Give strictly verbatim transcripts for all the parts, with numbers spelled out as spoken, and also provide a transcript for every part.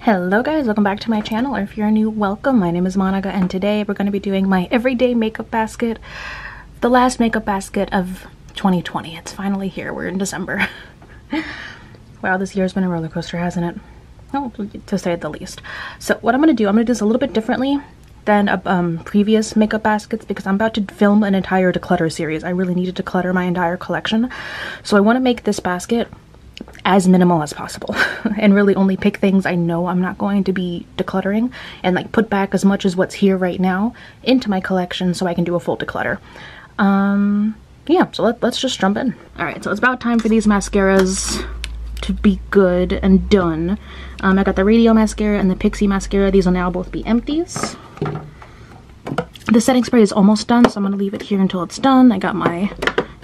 Hello guys, welcome back to my channel, or if you're new, welcome. My name is Monica and today we're going to be doing my everyday makeup basket, the last makeup basket of twenty twenty. It's finally here, we're in December. Wow, this year's been a roller coaster, hasn't it? Oh, to say the least. So what I'm going to do, I'm going to do this a little bit differently than um, previous makeup baskets because I'm about to film an entire declutter series. I really needed to clutter my entire collection, so I want to make this basket as minimal as possible and really only pick things I know I'm not going to be decluttering and like put back as much as what's here right now into my collection so I can do a full declutter. Um, yeah, so let, let's just jump in. Alright, so it's about time for these mascaras to be good and done. Um, I got the Radiel mascara and the Pixie mascara. These will now both be empties. The setting spray is almost done, so I'm going to leave it here until it's done. I got my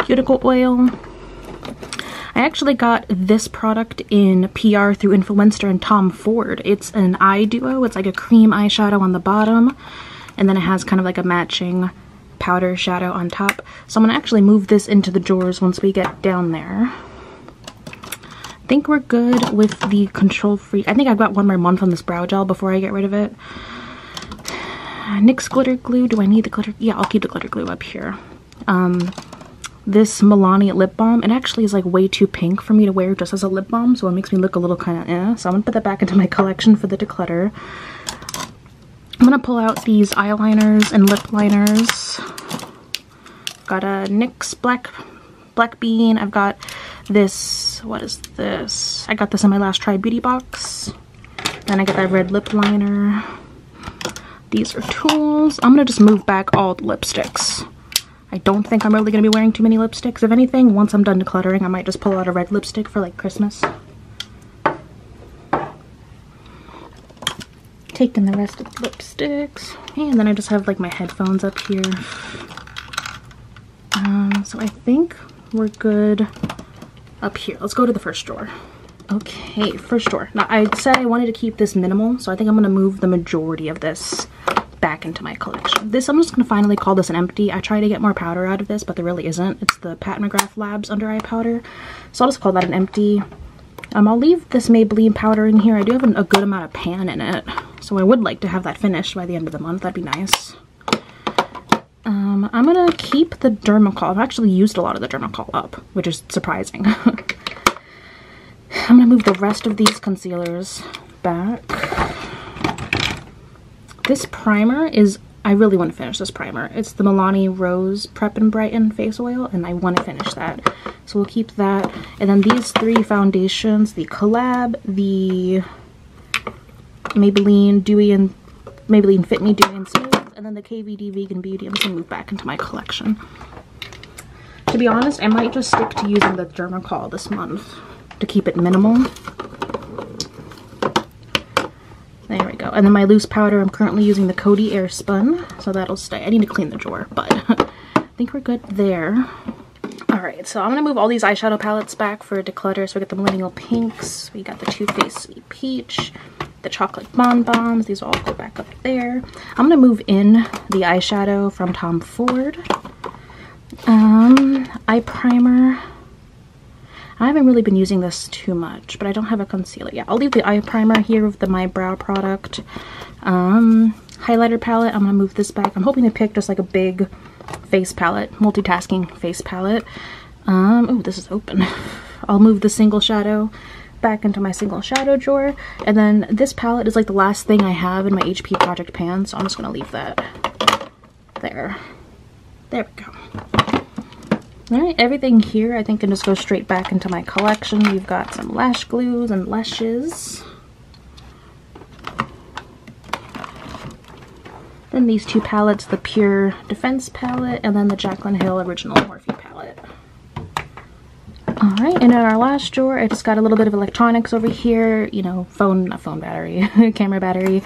cuticle oil. I actually got this product in P R through Influencer and Tom Ford. It's an eye duo. It's like a cream eyeshadow on the bottom, and then it has kind of like a matching powder shadow on top. So I'm going to actually move this into the drawers once we get down there. I think we're good with the Control Freak. I think I've got one more month on this brow gel before I get rid of it. N Y X glitter glue. Do I need the glitter? Yeah, I'll keep the glitter glue up here. Um... This Milani lip balm, it actually is like way too pink for me to wear just as a lip balm, so it makes me look a little kind of eh. So I'm gonna put that back into my collection for the declutter. I'm gonna pull out these eyeliners and lip liners. Got a N Y X black black bean. I've got this, what is this? I got this in my Lash Try Beauty box. Then I got that red lip liner. These are tools. I'm gonna just move back all the lipsticks. I don't think I'm really going to be wearing too many lipsticks. If anything, once I'm done decluttering, I might just pull out a red lipstick for like Christmas. Taking the rest of the lipsticks. And then I just have like my headphones up here. Um, so I think we're good up here. Let's go to the first drawer. Okay, first drawer. Now I said I wanted to keep this minimal, so I think I'm going to move the majority of this back into my collection. This, I'm just going to finally call this an empty. I try to get more powder out of this, but there really isn't. It's the Pat McGrath Labs under eye powder. So I'll just call that an empty. Um, I'll leave this Maybelline powder in here. I do have an, a good amount of pan in it, so I would like to have that finished by the end of the month. That'd be nice. Um, I'm going to keep the Dermacol. I've actually used a lot of the Dermacol up, which is surprising. I'm going to move the rest of these concealers back. This primer is, I really want to finish this primer. It's the Milani Rose Prep and Brighten Face Oil, and I want to finish that. So we'll keep that. And then these three foundations, the Collab, the Maybelline Dewy and Maybelline Fit Me Dewy and Smooth, and then the K V D Vegan Beauty. I'm just going to move back into my collection. To be honest, I might just stick to using the Dermacol this month to keep it minimal. There we go. And then my loose powder, I'm currently using the Coty Airspun, so that'll stay. I need to clean the drawer, but I think we're good there. Alright, so I'm going to move all these eyeshadow palettes back for declutter. So we got the Millennial Pinks, we got the Too Faced Sweet Peach, the Chocolate Bon Bons. These all go back up there. I'm going to move in the eyeshadow from Tom Ford. Um, eye primer. I haven't really been using this too much, but I don't have a concealer. Yeah, I'll leave the eye primer here with the My Brow product. Um, highlighter palette, I'm going to move this back. I'm hoping to pick just like a big face palette, multitasking face palette. Um, oh, this is open. I'll move the single shadow back into my single shadow drawer. And then this palette is like the last thing I have in my H P Project Pan, so I'm just going to leave that there. There we go. Alright, everything here I think can just go straight back into my collection. We've got some lash glues and lashes. Then these two palettes, the Pure Defense Palette and then the Jaclyn Hill Original Morphe Palette. Alright, and in our lash drawer I just got a little bit of electronics over here. You know, phone, not phone battery, camera battery.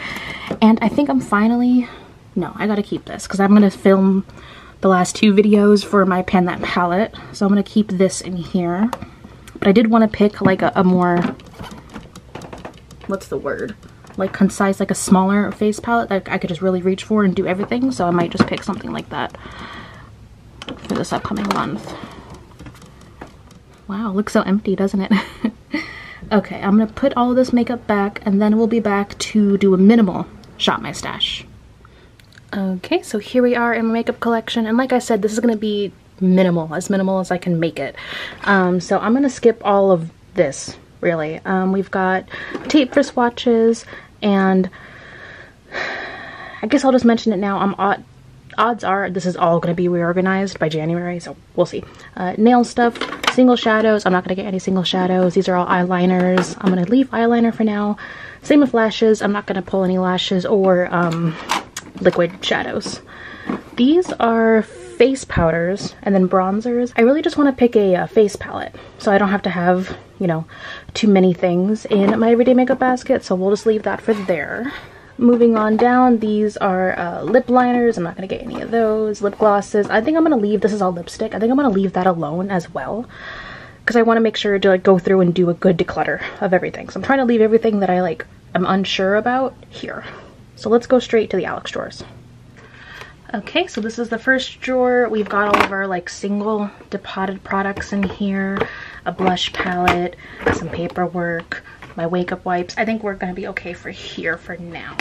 And I think I'm finally... No, I gotta keep this because I'm gonna film the last two videos for my Pan That Palette, so I'm going to keep this in here. But I did want to pick like a, a more, what's the word, like concise, like a smaller face palette that I could just really reach for and do everything, so I might just pick something like that for this upcoming month. Wow, looks so empty, doesn't it? Okay, I'm gonna put all this makeup back and then we'll be back to do a minimal Shop My Stash. Okay, so here we are in my makeup collection, and like I said, this is gonna be minimal, as minimal as I can make it. Um, so I'm gonna skip all of this, really. Um, we've got tape for swatches, and I guess I'll just mention it now. I'm odd, odds are this is all gonna be reorganized by January, so we'll see. Uh, nail stuff, single shadows. I'm not gonna get any single shadows. These are all eyeliners. I'm gonna leave eyeliner for now. Same with lashes. I'm not gonna pull any lashes or um, liquid shadows. These are face powders and then bronzers. I really just want to pick a, a face palette so I don't have to have, you know, too many things in my everyday makeup basket, so we'll just leave that for there. Moving on down, these are uh, lip liners. I'm not gonna get any of those. Lip glosses, I think I'm gonna leave. This is all lipstick. I think I'm gonna leave that alone as well, because I want to make sure to like go through and do a good declutter of everything. So I'm trying to leave everything that I like I'm unsure about here. So let's go straight to the Alex drawers. Okay, so this is the first drawer. We've got all of our like single depotted products in here, a blush palette, some paperwork, my wake up wipes. I think we're gonna be okay for here for now.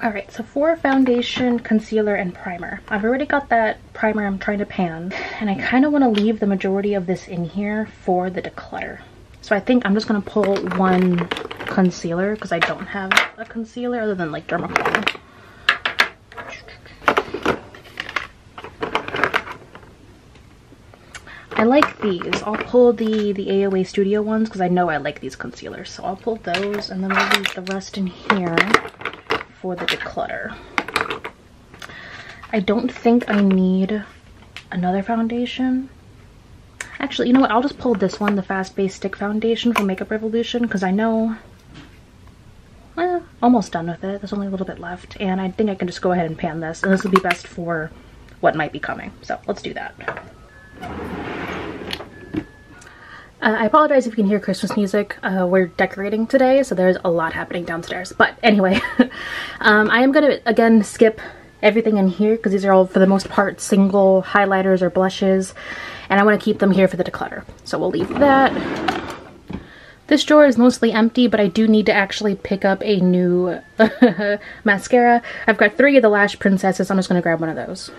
All right, so for foundation, concealer, and primer. I've already got that primer I'm trying to pan, and I kind of want to leave the majority of this in here for the declutter. So I think I'm just gonna pull one concealer because I don't have a concealer other than like Dermacol. I like these. I'll pull the, the A O A Studio ones because I know I like these concealers. So I'll pull those and then we'll leave the rest in here for the declutter. I don't think I need another foundation. Actually, you know what? I'll just pull this one, the Fast Base Stick Foundation from Makeup Revolution, because I know... Eh, almost done with it. There's only a little bit left. And I think I can just go ahead and pan this. And this will be best for what might be coming. So let's do that. Uh, I apologize if you can hear Christmas music. Uh, we're decorating today, so there's a lot happening downstairs. But anyway, um, I am going to, again, skip everything in here because these are all, for the most part, single highlighters or blushes. And I want to keep them here for the declutter. So we'll leave that. This drawer is mostly empty, but I do need to actually pick up a new mascara. I've got three of the Lash Princesses. I'm just going to grab one of those.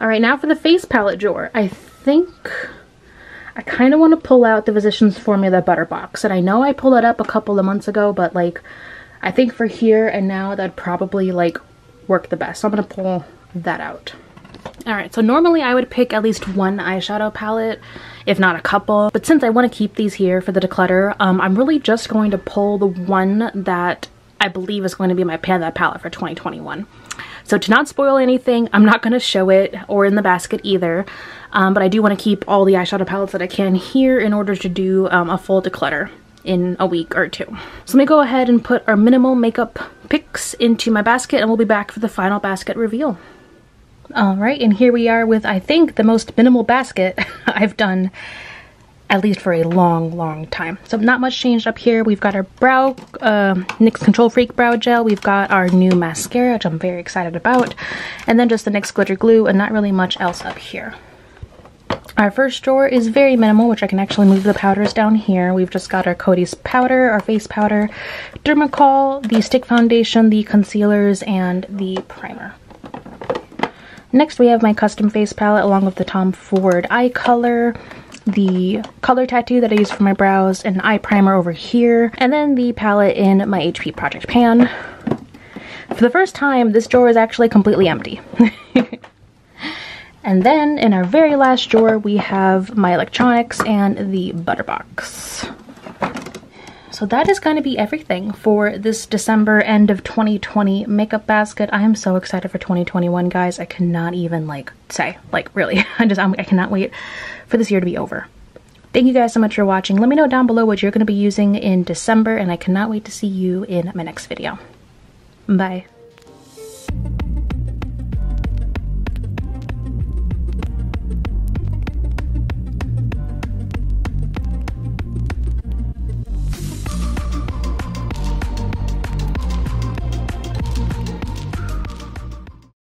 All right, now for the face palette drawer. I think... I kind of want to pull out the Physicians Formula Butter Box, and I know I pulled it up a couple of months ago, but like, I think for here and now that'd probably like work the best. So I'm gonna pull that out. All right, so normally I would pick at least one eyeshadow palette, if not a couple, but since I want to keep these here for the declutter, um, I'm really just going to pull the one that I believe is going to be my Pan That palette for twenty twenty-one. So to not spoil anything, I'm not going to show it or in the basket either, um, but I do want to keep all the eyeshadow palettes that I can here in order to do um, a full declutter in a week or two. So let me go ahead and put our minimal makeup picks into my basket, and we'll be back for the final basket reveal. All right, and here we are with, I think, the most minimal basket I've done, at least for a long, long time. So not much changed up here. We've got our brow, uh, NYX Control Freak Brow Gel. We've got our new mascara, which I'm very excited about. And then just the NYX Glitter Glue, and not really much else up here. Our first drawer is very minimal, which I can actually move the powders down here. We've just got our Coty's powder, our face powder, Dermacol, the stick foundation, the concealers, and the primer. Next, we have my custom face palette along with the Tom Ford eye color, the color tattoo that I use for my brows, and eye primer over here, and then the palette in my H P Project Pan. For the first time, this drawer is actually completely empty. And then in our very last drawer, we have my electronics and the butter box. So that is going to be everything for this December end of twenty twenty makeup basket. I am so excited for twenty twenty-one, guys. I cannot even like say, like really, I just, I'm, I cannot wait for this year to be over. Thank you guys so much for watching. Let me know down below what you're going to be using in December, and I cannot wait to see you in my next video. Bye.